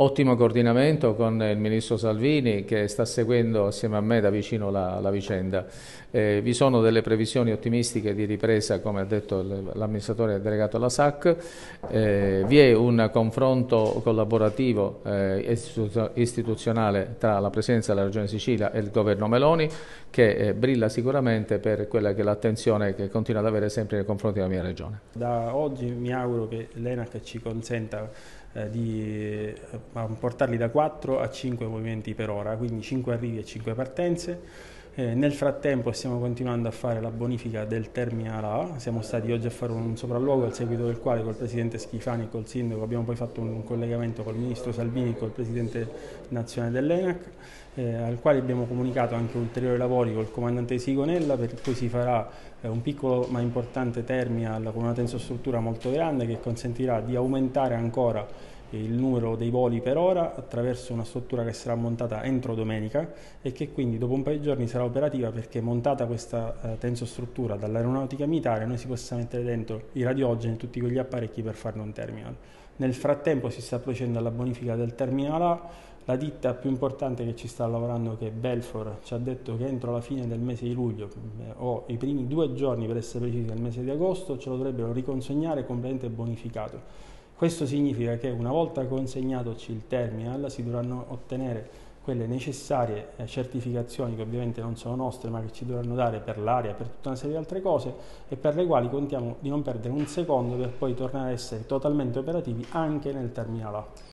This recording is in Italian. Ottimo coordinamento con il Ministro Salvini, che sta seguendo assieme a me da vicino la vicenda. Vi sono delle previsioni ottimistiche di ripresa, come ha detto l'amministratore delegato alla SAC. Vi è un confronto collaborativo istituzionale tra la Presidenza della Regione Sicilia e il Governo Meloni, che brilla sicuramente per quella che è l'attenzione che continua ad avere sempre nei confronti della mia Regione. Da oggi mi auguro che l'Enac ci consenta di portarli da 4 a 5 movimenti per ora, quindi 5 arrivi e 5 partenze. Nel frattempo stiamo continuando a fare la bonifica del Terminal A, siamo stati oggi a fare un sopralluogo, al seguito del quale col Presidente Schifani e col Sindaco abbiamo poi fatto un collegamento col Ministro Salvini e col Presidente Nazionale dell'Enac, al quale abbiamo comunicato anche ulteriori lavori col Comandante Sigonella, per cui si farà un piccolo ma importante terminal con una tensostruttura molto grande che consentirà di aumentare ancora il numero dei voli per ora attraverso una struttura che sarà montata entro domenica e che quindi dopo un paio di giorni sarà operativa, perché montata questa tensostruttura dall'aeronautica militare noi si possiamo mettere dentro i radiogeni e tutti quegli apparecchi per farne un terminal. Nel frattempo si sta procedendo alla bonifica del terminal A. La ditta più importante che ci sta lavorando, che è Belfort, ci ha detto che entro la fine del mese di luglio o i primi 2 giorni per essere precisi del mese di agosto ce lo dovrebbero riconsegnare completamente bonificato. Questo significa che una volta consegnatoci il terminal si dovranno ottenere quelle necessarie certificazioni, che ovviamente non sono nostre ma che ci dovranno dare per l'area, per tutta una serie di altre cose, e per le quali contiamo di non perdere un secondo per poi tornare a essere totalmente operativi anche nel terminal A.